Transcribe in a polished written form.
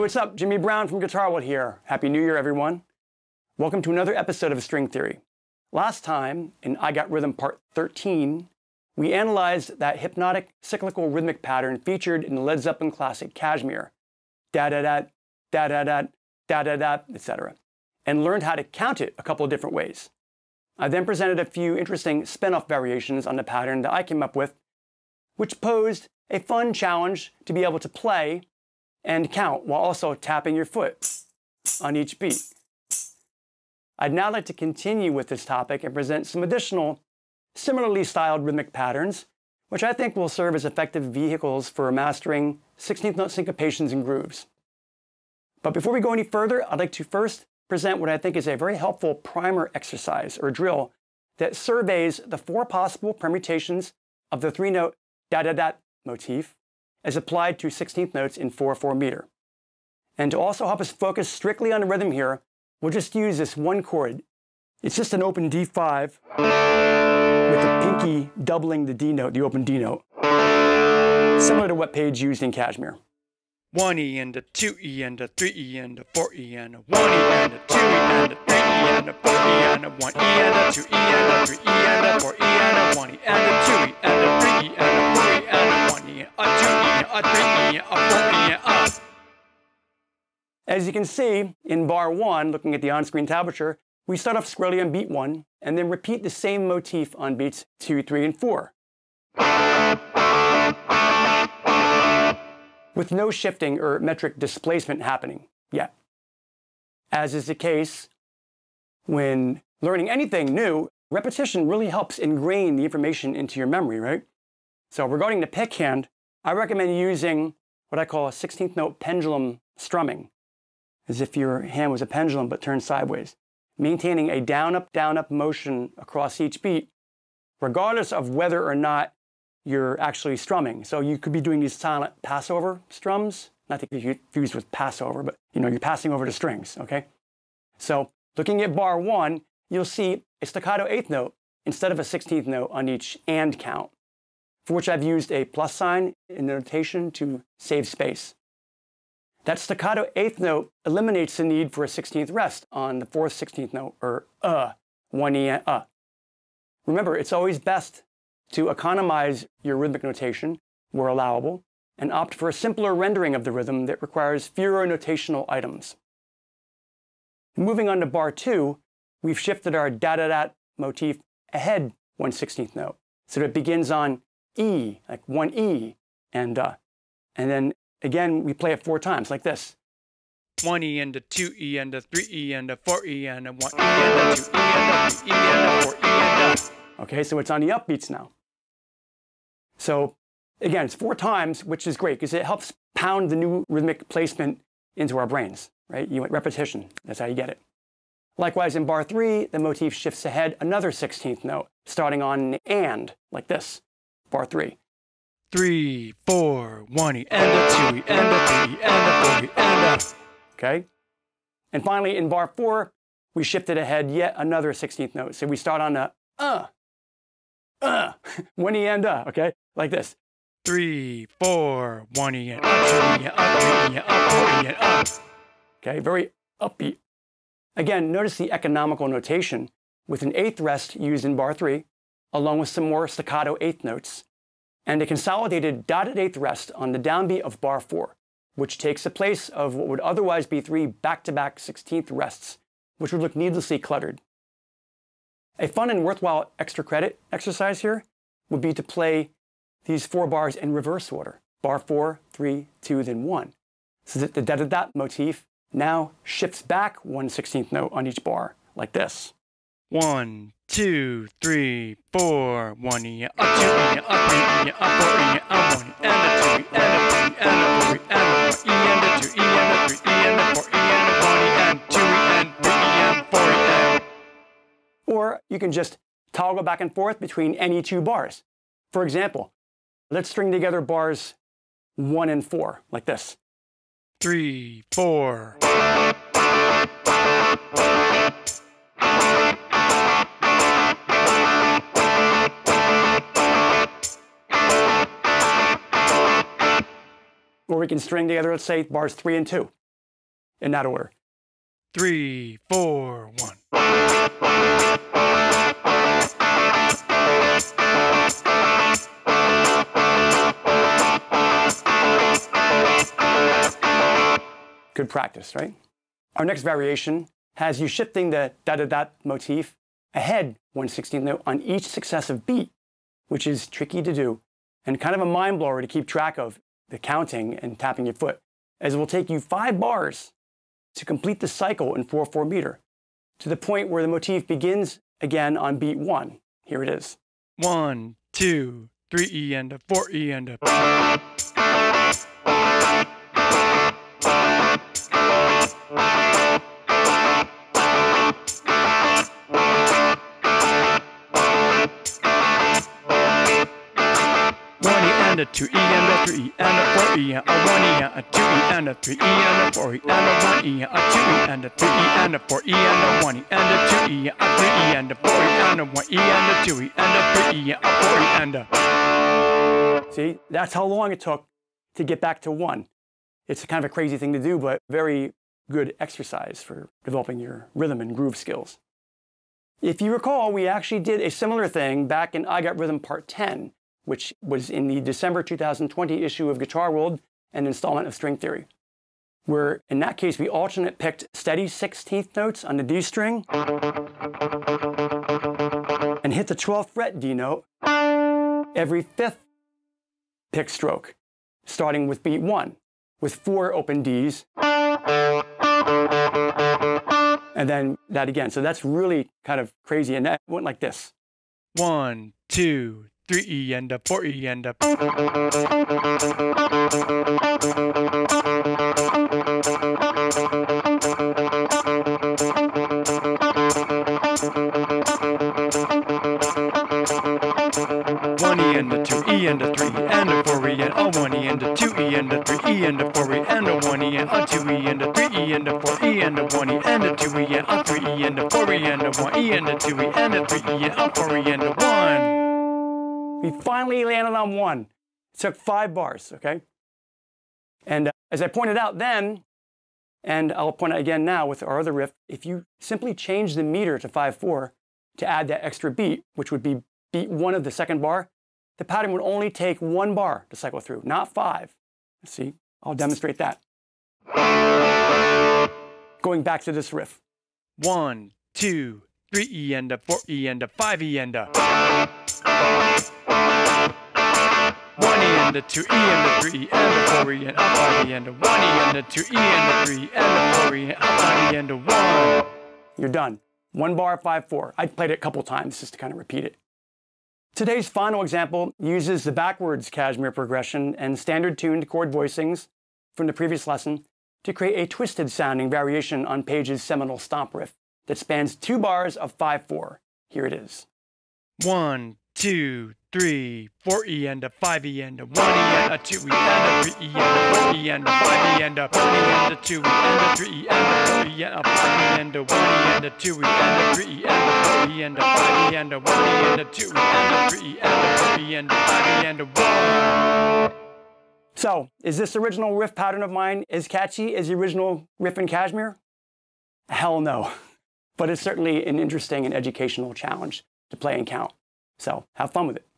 what's up? Jimmy Brown from Guitar World here. Happy New Year, everyone. Welcome to another episode of String Theory. Last time, in I Got Rhythm Part 13, we analyzed that hypnotic cyclical rhythmic pattern featured in the Led Zeppelin classic Kashmir, da-da-da, da-da-da, da-da-da, etc., and learned how to count it a couple of different ways. I then presented a few interesting spin-off variations on the pattern that I came up with, which posed a fun challenge to be able to play and count while also tapping your foot on each beat. I'd now like to continue with this topic and present some additional similarly styled rhythmic patterns, which I think will serve as effective vehicles for mastering 16th note syncopations and grooves. But before we go any further, I'd like to first present what I think is a very helpful primer exercise or drill that surveys the four possible permutations of the three-note da-da-da motif as applied to 16th notes in 4/4 meter. And to also help us focus strictly on the rhythm here, we'll just use this one chord. It's just an open D5 with the pinky doubling the D note, the open D note, similar to what Page used in Kashmir. 1E and a 2E and a 3E and a 4E and a 1E and a 2E and a 3E and a 4E and a 1E and a 2E and a 3E and a 4E and a 1E and a 2E and a 3E and a 4E and a 1E and a 2E and a 3E and a 4E and a... As you can see, in bar 1, looking at the on-screen tablature, we start off squarely on beat 1 and then repeat the same motif on beats 2, 3, and 4. With no shifting or metric displacement happening yet. As is the case when learning anything new, repetition really helps ingrain the information into your memory, right? So regarding the pick hand, I recommend using what I call a 16th note pendulum strumming, as if your hand was a pendulum but turned sideways, maintaining a down-up motion across each beat, regardless of whether or not you're actually strumming. So you could be doing these silent passover strums, not to be confused with Passover, but you know, you're passing over the strings, okay? So looking at bar 1, you'll see a staccato 8th note instead of a 16th note on each and count, for which I've used a plus sign in the notation to save space. That staccato 8th note eliminates the need for a 16th rest on the 4th 16th note, or 1E and . Remember, it's always best to economize your rhythmic notation where allowable and opt for a simpler rendering of the rhythm that requires fewer notational items. Moving on to bar 2, we've shifted our da-da-da motif ahead 1/16th note, so that it begins on E, like 1E, and then again, we play it 4 times, like this. 1E and a 2E and a 3E and a 4E and a 1E and a 2E and a 3E and a 4E and a... Okay, so it's on the upbeats now. So again, it's 4 times, which is great because it helps pound the new rhythmic placement into our brains, right? You want repetition, that's how you get it. Likewise, in bar 3, the motif shifts ahead another 16th note, starting on and, like this, bar 3. 3, 4, 1E, and a 2E, and a 3E, and a 4E, and a... Okay? And finally, in bar 4, we shifted ahead yet another 16th note. So we start on a 1E and a, okay? Like this. 3, 4, 1E, and a 2E, and a 3E, and a 4E, and a... Okay, very upbeat. Again, notice the economical notation with an 8th rest used in bar 3, along with some more staccato 8th notes, and a consolidated dotted 8th rest on the downbeat of bar 4, which takes the place of what would otherwise be 3 back-to-back 16th rests, which would look needlessly cluttered. A fun and worthwhile extra credit exercise here would be to play these 4 bars in reverse order, bar 4, 3, 2, then 1, so that the da-da-da motif now shifts back 1/16th note on each bar, like this. 1, 2, 3, 4, 1E, a 2E, a 3E, a 4E, a 1E, and a 2E, and a 3E, and a 4E, and a 1E, and a 2E, and a 3E, and a 4E, and a 1E, and 2E, and 3E, and 4E. Or you can just toggle back and forth between any 2 bars. For example, let's string together bars 1 and 4, like this. 3, 4. Or we can string together, let's say, bars 3 and 2. in that order. 3, 4, 1. Good practice, right? Our next variation has you shifting the da-da-da motif ahead 1/16th note on each successive beat, which is tricky to do and kind of a mind-blower to keep track of the counting and tapping your foot, as it will take you 5 bars to complete the cycle in 4/4 meter, to the point where the motif begins again on beat 1. Here it is. 1, 2, 3 E and a 4 E and a. A 2E and a 3E and a 4E, a 1E and a 2E and a 3E and a 4E and a 1E, a 2E and a 3E and a 4E and a 1E and a 2E, a 3E and a 4E and a 1E and a 2E and a 3E, a 4E and a. See, that's how long it took to get back to 1. It's kind of a crazy thing to do, but very good exercise for developing your rhythm and groove skills. If you recall, we actually did a similar thing back in I Got Rhythm Part 10, which was in the December 2020 issue of Guitar World and installment of String Theory, where in that case we alternate picked steady 16th notes on the D string and hit the 12th fret D note every 5th pick stroke, starting with beat 1 with 4 open Ds and then that again. So that's really kind of crazy, and that went like this. 1, 2, 3E and a 4E and a. And a 2E and a 3E and a 4E and a 1E and a 2E and a 3E and a 4E and a 1E and a 2E and a 3E and a 4E and a 1E and a 2E and a 3E and a 4E and a 1E and a 2E and a 3E and a 4E and a 1. We finally landed on 1. It took 5 bars, okay? And as I pointed out then, and I'll point out again now with our other riff, if you simply change the meter to 5/4 to add that extra beat, which would be beat 1 of the 2nd bar, the pattern would only take 1 bar to cycle through, not 5. See, I'll demonstrate that. Going back to this riff. 1, 2, 3E and a 4E and a 5E and a. 1E and a 2E and a 3E and a 4E and a 5E and a 1E and a 2E and a 3E and a 4E and a 5E and a 1. You're done. 1 bar, 5/4. I played it a couple times just to kind of repeat it. Today's final example uses the backwards Kashmir progression and standard tuned chord voicings from the previous lesson to create a twisted sounding variation on Page's seminal stomp riff that spans 2 bars of 5/4. Here it is. 1, 2, 3, 4E and a 5E and a 1E and a 2E and a 3E and a 4E and a 5E and a 1E and a 2E and a 3E and a 4E and a 5E and a 1E and a 2E and a 3E and a 4E and a 5E and a 1E and a 2E and a 3E and a 4E and a 5E and a 1. So, is this original riff pattern of mine as catchy as the original riff in Kashmir? Hell no. But it's certainly an interesting and educational challenge to play and count. So have fun with it.